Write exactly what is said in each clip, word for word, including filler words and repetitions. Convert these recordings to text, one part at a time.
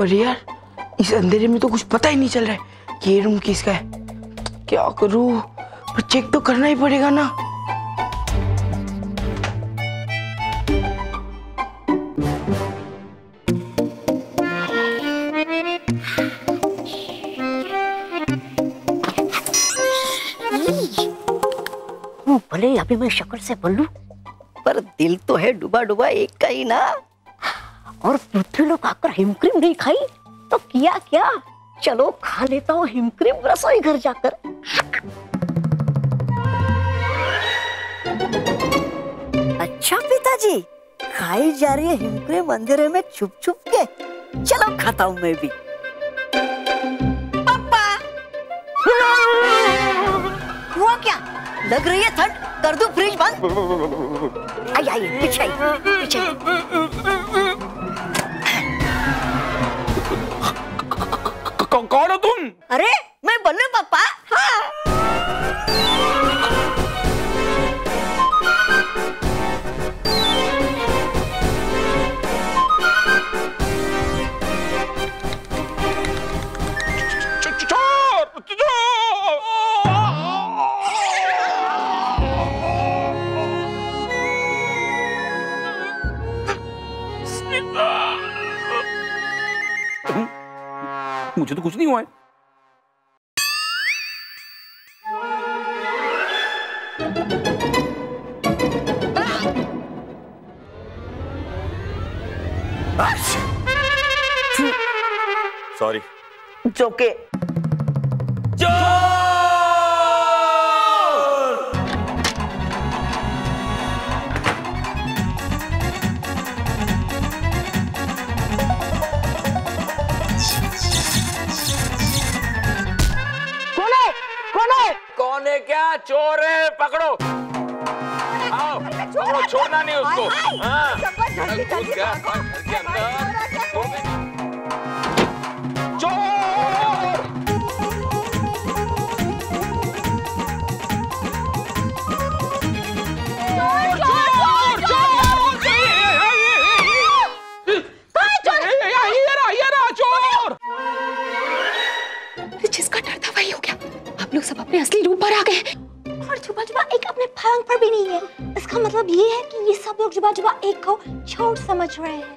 अरे यार, इस अंधेरे में तो कुछ पता ही नहीं चल रहा है कि ये रूम किसका है। क्या करूं, पर चेक तो करना ही पड़ेगा ना। भले अभी मैं शक्ल से बोलूं, पर दिल तो है डूबा डूबा एक का ही ना। और पृथ्वी लोग आकर हिमक्रीम नहीं खाई तो किया क्या, चलो खा लेता हूँ हिमक्रीम रसोई घर जाकर। अच्छा पिताजी, खाई जा रही है हिमक्रीम अंधेरे में छुप छुप के, चलो खाता हूँ मैं भी। पापा हुआ क्या, लग रही है ठंड, कर दूं फ्रिज बंद? आई आई पीछे पीछे। कौन हो तुम? अरे मैं बल्लू पापा। हाँ। मुझे तो कुछ नहीं हुआ है। सॉरी। जोके क्या चोर है, पकड़ो। आओ, पकड़ो, छोड़ना नहीं उसको। हाँ। जिसका डर था वही हो गया। आप लोग सब अपने असली रूप पर आ गए और जुबा जुबा एक अपने भांग पर भी नहीं है। इसका मतलब ये है कि ये सब लोग जुबा जुबा एक को छोड़ समझ रहे हैं।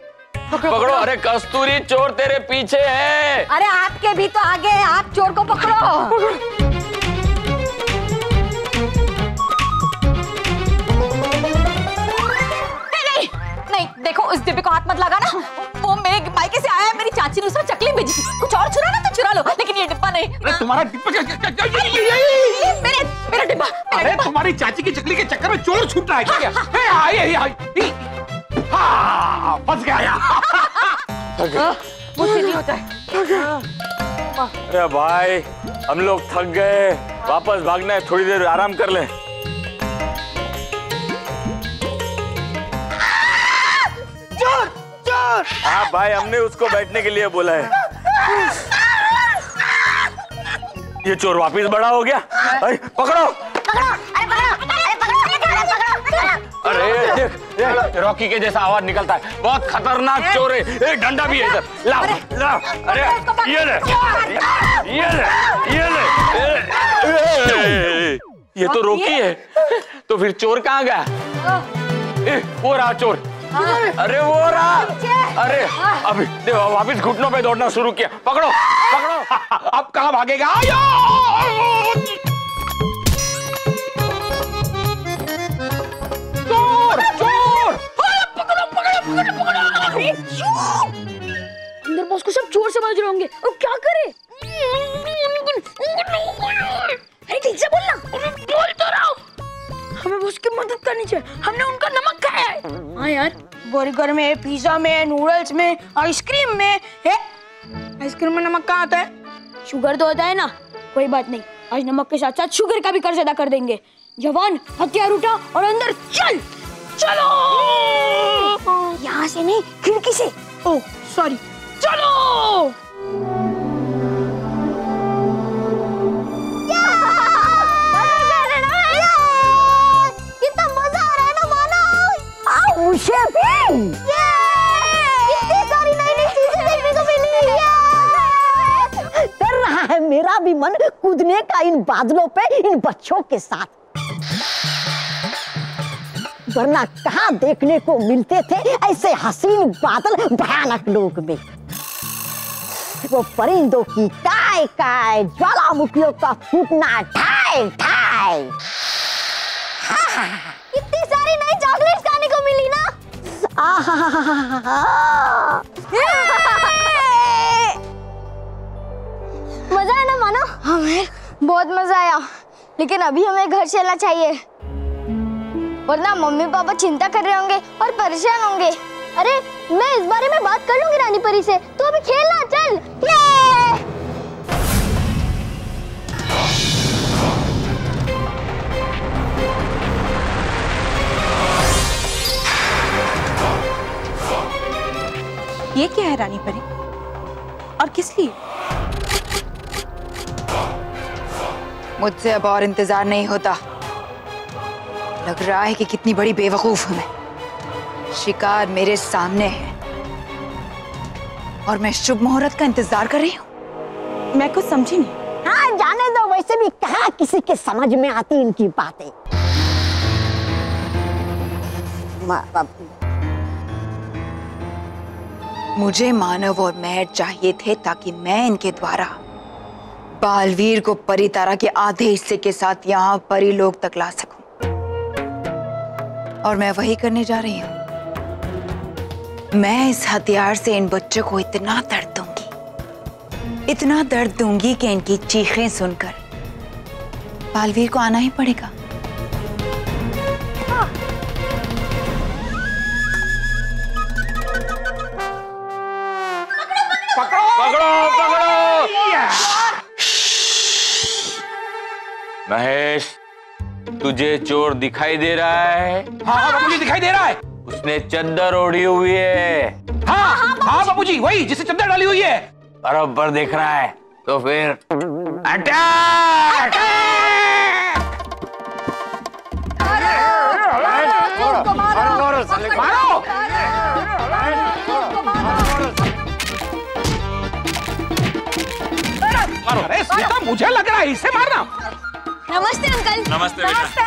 पकड़ो, पकड़ो। अरे कस्तूरी चोर तेरे पीछे है। अरे आपके भी तो आगे है, आप चोर को पकड़ो, पकड़ो। नहीं, नहीं, देखो उस डिब्बे को हाथ मत लगा ना, वो मेरे मायके से आया है, मेरी चाची ने उसमें चकली भेजी। कुछ और छुरा ना तो छुरा लो, लेकिन ये डिब्बा नहीं। अरे तुम्हारा डिब्बा क्या, क्या, क्या, क्या, क्या, क्या, क्या, मेरे मेरा डिब्बा। अरे तुम्हारी चाची की चकली के चक्कर में चोर छूट रहा है क्या? हाँ, फंस गया। मुझसे नहीं होता है। अरे भाई, हम लोग थक गए, वापस भागना है, थोड़ी देर आराम कर ले। चोर, चोर। हाँ भाई, हमने उसको बैठने के लिए बोला है। ये चोर वापस बड़ा हो गया। अरे पकड़ो, पकड़ो, अरे पकड़ो, अरे पकड़ो, अरे देख, देख, रॉकी के जैसा आवाज निकलता है, बहुत खतरनाक चोर है। एक डंडा भी है इधर, लाओ, लाओ, अरे ये ले, ये ले, ये ले, ये तो रॉकी है, तो फिर चोर कहाँ गया? वो रहा चोर। अरे वो रहा। अरे अभी देखो, वापिस घुटनों पे दौड़ना शुरू किया। पकड़ो, पकड़ो। अब कहाँ भागेगा? चोर, चोर। पकड़ो, पकड़ो, पकड़ो, पकड़ो। अंदर बॉस को सब चोर समझ रहे होंगे, अब क्या करे? अरे ठीक से बोलना। बोल तो रहा हूँ। हमें उसकी मदद करनी चाहिए, हमने उनका नमक खाया है। हाँ यार, बर्गर में, पिज्जा में, नूडल्स में, आइसक्रीम में है। आइसक्रीम में नमक कहाँ होता है? शुगर तो होता है ना। कोई बात नहीं, आज नमक के साथ साथ शुगर का भी कर्ज अदा कर देंगे। जवान, हथियार उठा और अंदर चल। चलो यहाँ से नहीं, खिड़की से। ओह सॉरी, चलो। मुझे भी ये इतनी सारी नई नई चीजें देखने को मिली। मेरा भी मन कूदने का इन बादलों पे इन बच्चों के साथ, वरना कहाँ देखने को मिलते थे ऐसे हसीन बादल भयानक लोक में। वो परिंदों की काय काय, ज्वालामुखियों का फूटना ढाई ढाई। इतनी सारी नई चॉकलेट्स खाने को मिली ना। मजा आया ना मानो? हमें बहुत मजा आया, लेकिन अभी हमें घर चलना चाहिए, वरना मम्मी पापा चिंता कर रहे होंगे और परेशान होंगे। अरे मैं इस बारे में बात कर लूंगी रानी परी से, तू अभी खेलना चल। ये! ये क्या है रानी परी, और किस लिए? मुझसे अब और इंतजार नहीं होता। लग रहा है कि कितनी बड़ी बेवकूफ हूं मैं। शिकार मेरे सामने है और मैं शुभ मुहूर्त का इंतजार कर रही हूँ। मैं कुछ समझी नहीं। हाँ जाने दो, वैसे भी कहाँ किसी के समझ में आती इनकी बातें। मुझे मानव और मेहर चाहिए थे ताकि मैं इनके द्वारा बालवीर को परी तारा के आधे हिस्से के साथ यहाँ परी लोक तक ला सकूं, और मैं वही करने जा रही हूँ। मैं इस हथियार से इन बच्चों को इतना दर्द दूंगी, इतना दर्द दूंगी कि इनकी चीखें सुनकर बालवीर को आना ही पड़ेगा। महेश, तुझे चोर दिखाई दे रहा है? हाँ हाँ बाबूजी दिखाई दे रहा है। उसने चद्दर ओढ़ी हुई है। हाँ हाँ बाबूजी, वही जिसे चद्दर डाली हुई है। बराबर देख रहा है तो फिर अटैक। मारो मारो मारो मारो मारो। मुझे लग रहा है इसे मारना। नमस्ते अंकल। नमस्ते बेटा। नमस्ते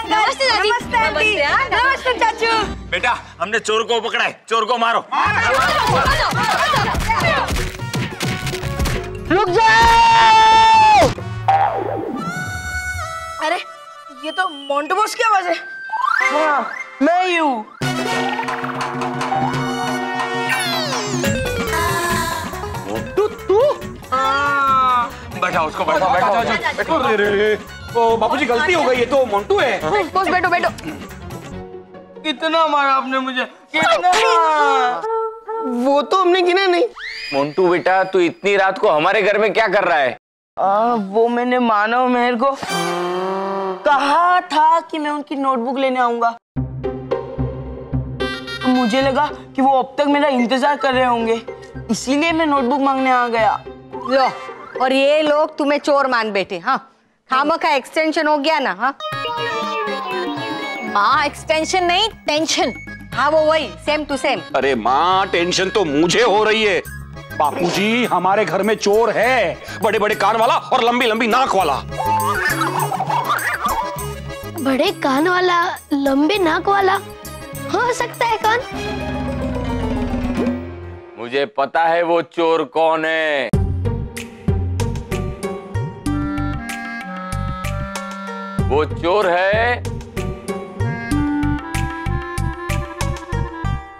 दादी। नमस्ते आंटी। नमस्ते चाचू। बेटा हमने चोर को पकड़ा है, चोर को मारो। रुक जाओ। अरे ये तो मोंटू बॉस की आवाज है। हाँ मैं ही हूँ। मोंटू तू? हाँ। बैठा उसको बैठा बैठा बैठो। रे रे ओ बापूजी गलती हो गई, ये तो मोंटू है। बस बैठो बैठो। कितना मारा आपने मुझे, कितना? वो तो हमने गिना नहीं। मोंटू बेटा तू इतनी रात को हमारे घर में क्या कर रहा है? आ, वो मैंने मानव मेहर को कहा था कि मैं उनकी नोटबुक लेने आऊंगा। मुझे लगा कि वो अब तक मेरा इंतजार कर रहे होंगे, इसीलिए मैं नोटबुक मांगने आ गया। लो, और ये लोग तुम्हें चोर मान बैठे। हाँ खामा का एक्सटेंशन हो गया ना। हाँ माँ एक्सटेंशन नहीं टेंशन। हाँ वो वही सेम टू सेम। अरे माँ टेंशन तो मुझे हो रही है। बापूजी हमारे घर में चोर है, बड़े बड़े कान वाला और लंबी लंबी नाक वाला। बड़े कान वाला लंबे नाक वाला हो सकता है कौन? मुझे पता है वो चोर कौन है। वो चोर है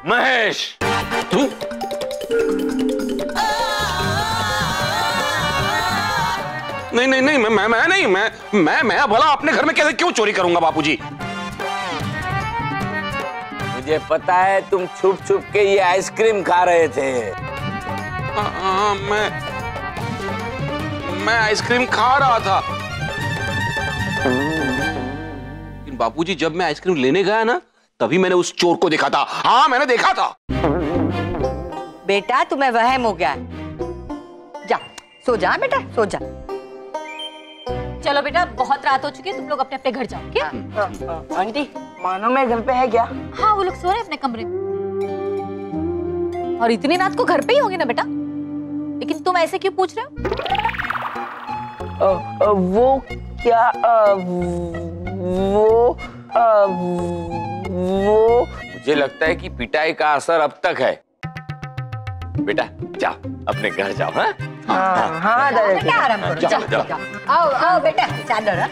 महेश। तू? नहीं नहीं नहीं मैं मैं नहीं मैं मैं मैं भला अपने घर में कैसे क्यों चोरी करूंगा बापूजी? मुझे पता है तुम छुप छुप के ये आइसक्रीम खा रहे थे। आ, आ, मैं मैं आइसक्रीम खा रहा था। बापूजी जब मैं आइसक्रीम लेने गया ना तभी मैंने उस चोर को देखा था। हाँ मैंने देखा था। बेटा तुम्हें वहम हो गया है, जा सो जा बेटा सो जा। चलो बेटा बहुत रात हो चुकी है, तुम लोग अपने अपने घर जाओ। क्या आंटी मानो मैं घर पे है क्या? हाँ वो लोग सो रहे अपने कमरे में, और इतनी रात को घर पे ही होगी ना बेटा। लेकिन तुम ऐसे क्यों पूछ रहे हो? वो क्या आ, वो आ, वो मुझे लगता है कि पिटाई का असर अब तक है। बेटा जा अपने घर जाओ। हाँ हाँ हाँ बेटा आराम करो, जाओ जाओ। आओ आओ बेटा चलो ना।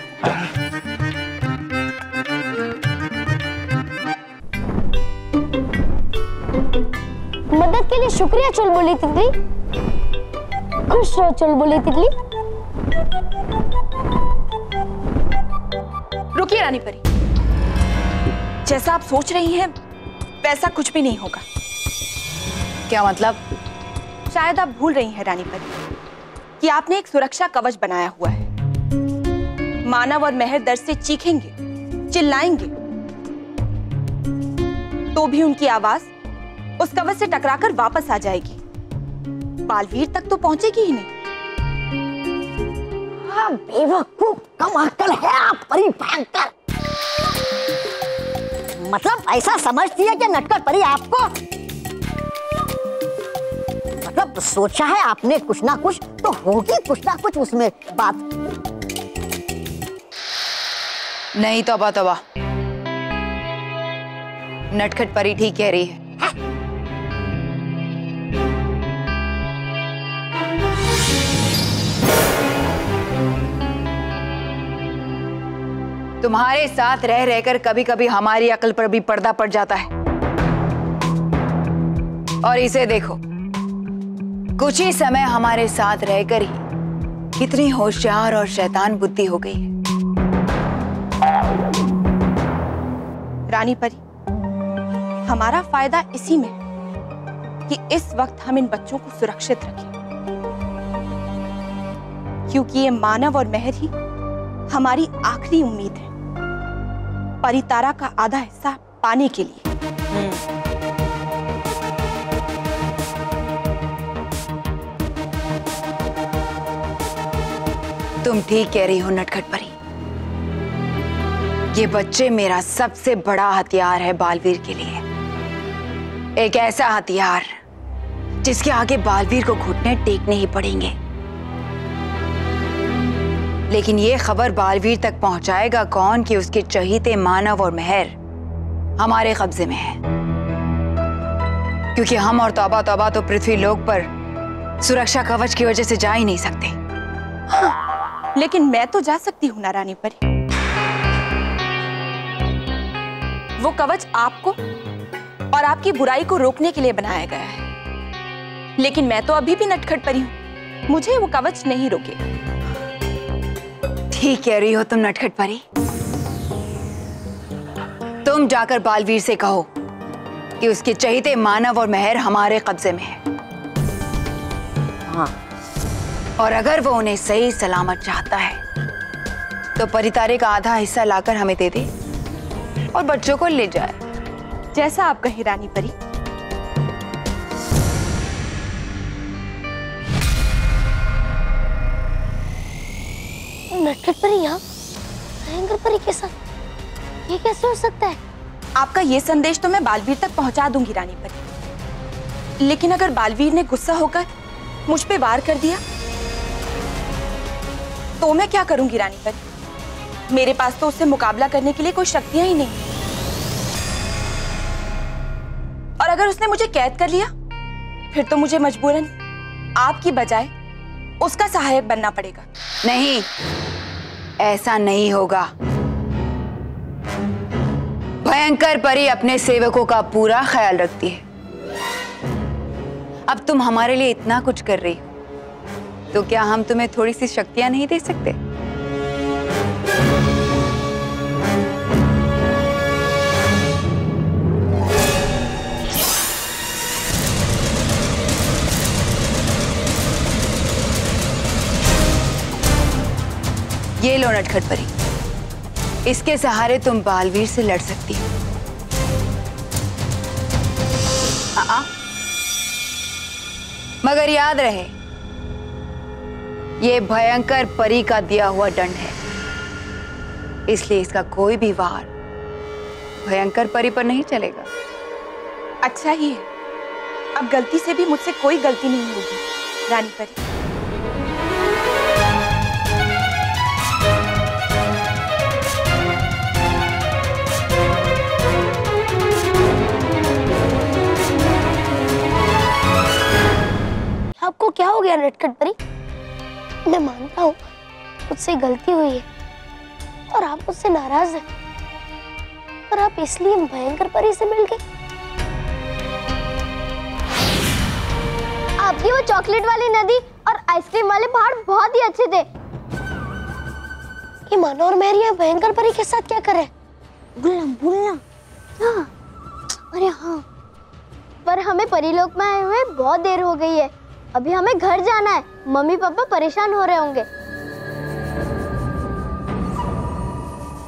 मदद के लिए शुक्रिया चुलबुली तितली। खुश रहो चुलबुली तितली। रुकिए रानी परी, जैसा आप सोच रही हैं वैसा कुछ भी नहीं होगा। क्या मतलब? शायद आप भूल रही हैं रानी परी कि आपने एक सुरक्षा कवच बनाया हुआ है। मानव और मेहर दर्द से चीखेंगे, चिल्लाएंगे तो भी उनकी आवाज उस कवच से टकराकर वापस आ जाएगी, बालवीर तक तो पहुंचेगी ही नहीं। हाँ, बेवकूफ कम अक्ल है आप परी भयंकर। मतलब ऐसा समझती है कि नटखट परी आपको, मतलब सोचा है आपने कुछ ना कुछ तो होगी कुछ ना कुछ उसमें बात। नहीं तौबा तौबा, नटखट परी ठीक कह रही है। तुम्हारे साथ रह रहकर कभी कभी हमारी अकल पर भी पर्दा पड़ जाता है। और इसे देखो, कुछ ही समय हमारे साथ रहकर ही कितनी होशियार और शैतान बुद्धि हो गई है। रानी परी, हमारा फायदा इसी में है कि इस वक्त हम इन बच्चों को सुरक्षित रखें, क्योंकि ये मानव और मेहर ही हमारी आखिरी उम्मीद है परी तारा का आधा हिस्सा पाने के लिए। तुम ठीक कह रही हो नटखट परी, ये बच्चे मेरा सबसे बड़ा हथियार है बालवीर के लिए। एक ऐसा हथियार जिसके आगे बालवीर को घुटने टेकने ही पड़ेंगे। लेकिन ये खबर बालवीर तक पहुंचाएगा कौन कि उसके चहीते मानव और मेहर हमारे कब्जे में है, क्योंकि हम और तौबा तौबा तो पृथ्वी लोक पर सुरक्षा कवच की वजह से जा ही नहीं सकते। हाँ। लेकिन मैं तो जा सकती हूँ ना रानी परी। वो कवच आपको और आपकी बुराई को रोकने के लिए बनाया गया है, लेकिन मैं तो अभी भी नटखट परी हूँ, मुझे वो कवच नहीं रोकेगा। ठीक कह रही हो तुम नटखट परी। तुम जाकर बालवीर से कहो कि उसके चहीते मानव और मेहर हमारे कब्जे में है। हाँ। और अगर वो उन्हें सही सलामत चाहता है तो परी तारे का आधा हिस्सा लाकर हमें दे दे और बच्चों को ले जाए। जैसा आप कहे रानी परी। नटखट परी यहाँ भयंकर परी के साथ, ये कैसे हो सकता है? आपका ये संदेश तो मैं बालवीर तक पहुँचा दूंगी रानी परी, लेकिन अगर बालवीर ने गुस्सा होकर मुझ पे वार कर दिया तो मैं क्या करूंगी रानी परी? मेरे पास तो उससे मुकाबला करने के लिए कोई शक्तियां ही नहीं। और अगर उसने मुझे कैद कर लिया फिर तो मुझे मजबूरन आपकी बजाय उसका सहायक बनना पड़ेगा। नहीं, ऐसा नहीं होगा। भयंकर परी अपने सेवकों का पूरा ख्याल रखती है। अब तुम हमारे लिए इतना कुछ कर रही हो तो क्या हम तुम्हें थोड़ी सी शक्तियां नहीं दे सकते? ये लो नटखट परी, इसके सहारे तुम बालवीर से लड़ सकती हो। मगर याद रहे, ये भयंकर परी का दिया हुआ दंड है, इसलिए इसका कोई भी वार भयंकर परी पर नहीं चलेगा। अच्छा ही है, अब गलती से भी मुझसे कोई गलती नहीं होगी रानी परी। क्या हो गया नटखट परी? मैं मानता हूँ मुझसे गलती हुई है और आप मुझसे नाराज हैं, और आप इसलिए भयंकर परी से मिल गए। आपकी वो चॉकलेट वाली नदी और आइसक्रीम वाले पहाड़ बहुत ही अच्छे थे। ये मानव और मेहर यहाँ भयंकर परी के साथ क्या कर रहे हैं? भूलना भूलना हाँ। अरे हाँ, पर हमें परीलोक में आए हुए बहुत देर हो गई है। अभी हमें घर जाना है, मम्मी पापा परेशान हो रहे होंगे।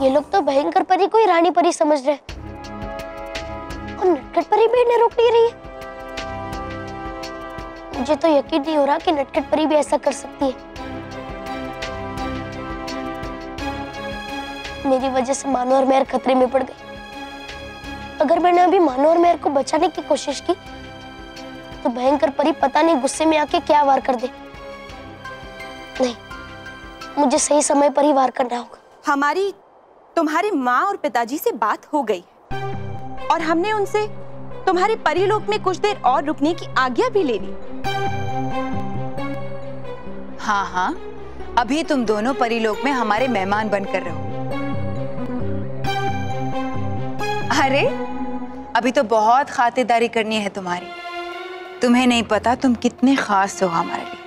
ये लोग तो भयंकर परी को ही रानी परी समझ रहे हैं, और नटखट परी भी इन्हें रोक नहीं रही है। मुझे तो यकीन नहीं हो रहा कि नटखट परी भी ऐसा कर सकती है। मेरी वजह से मानव और मेहर खतरे में पड़ गए। अगर मैंने अभी मानव और मेहर को बचाने की कोशिश की तो भयंकर परी पता नहीं गुस्से में आके क्या वार कर दे। नहीं, मुझे सही समय पर ही वार करना होगा। हमारी तुम्हारे माँ और पिताजी से बात हो गई और हमने उनसे तुम्हारे परीलोक में कुछ देर और रुकने की आज्ञा भी ले ली। हाँ हाँ, अभी तुम दोनों परीलोक में हमारे मेहमान बनकर रहो। अरे, अभी तो बहुत खातिरदारी करनी है तुम्हारी। तुम्हें नहीं पता तुम कितने खास हो हमारे लिए,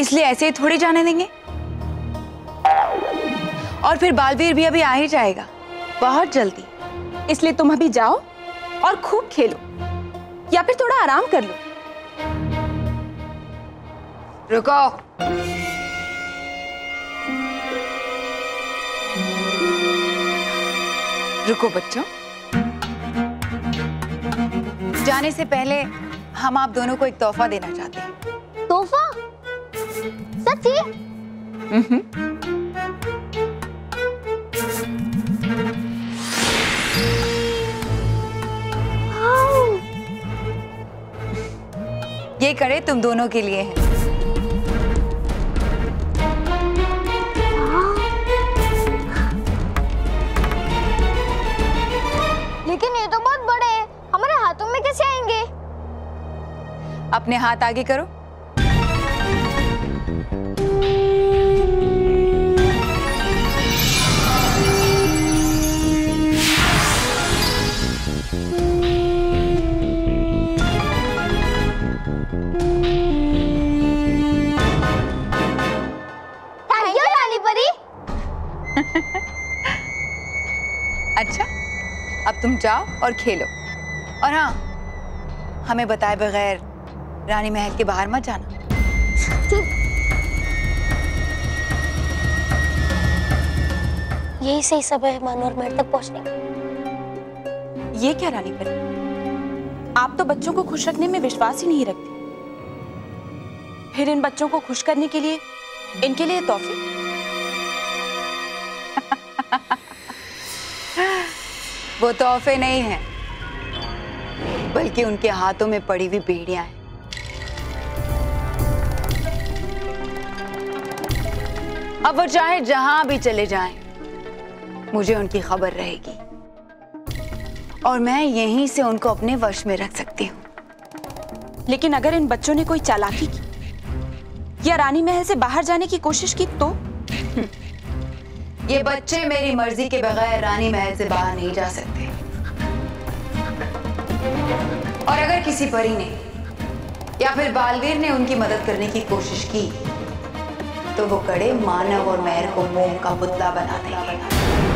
इसलिए ऐसे ही थोड़ी जाने देंगे। और फिर बालवीर भी अभी आ ही जाएगा बहुत जल्दी, इसलिए तुम अभी जाओ और खूब खेलो या फिर थोड़ा आराम कर लो। रुको, रुको बच्चों, जाने से पहले हम आप दोनों को एक तोहफा देना चाहते हैं। तोहफा? सच्ची? हम्म। ये कड़े तुम दोनों के लिए हैं। लेकिन ये तो बहुत बड़े हैं, हमारे हाथों में कैसे आएंगे? अपने हाथ आगे करो। थैंक यू रानी परी। अच्छा, अब तुम जाओ और खेलो, और हाँ, हमें बताए बगैर रानी महल के बाहर मत जाना। यही सही समय है मानव और मेहर तक पहुंचने का। ये क्या रानी परी, आप तो बच्चों को खुश रखने में विश्वास ही नहीं रखती, फिर इन बच्चों को खुश करने के लिए इनके लिए तोहफे? वो तोहफे नहीं हैं, बल्कि उनके हाथों में पड़ी हुई बेड़ियां हैं। अब वो चाहे जहां भी चले जाएं, मुझे उनकी खबर रहेगी और मैं यहीं से उनको अपने वश में रख सकती हूँ। लेकिन अगर इन बच्चों ने कोई चालाकी की या रानी महल से बाहर जाने की कोशिश की तो? ये बच्चे मेरी मर्जी के बगैर रानी महल से बाहर नहीं जा सकते। और अगर किसी परी ने या फिर बालवीर ने उनकी मदद करने की कोशिश की तो वो कड़े मानव और मेहर को मोम का पुतला बना देंगे।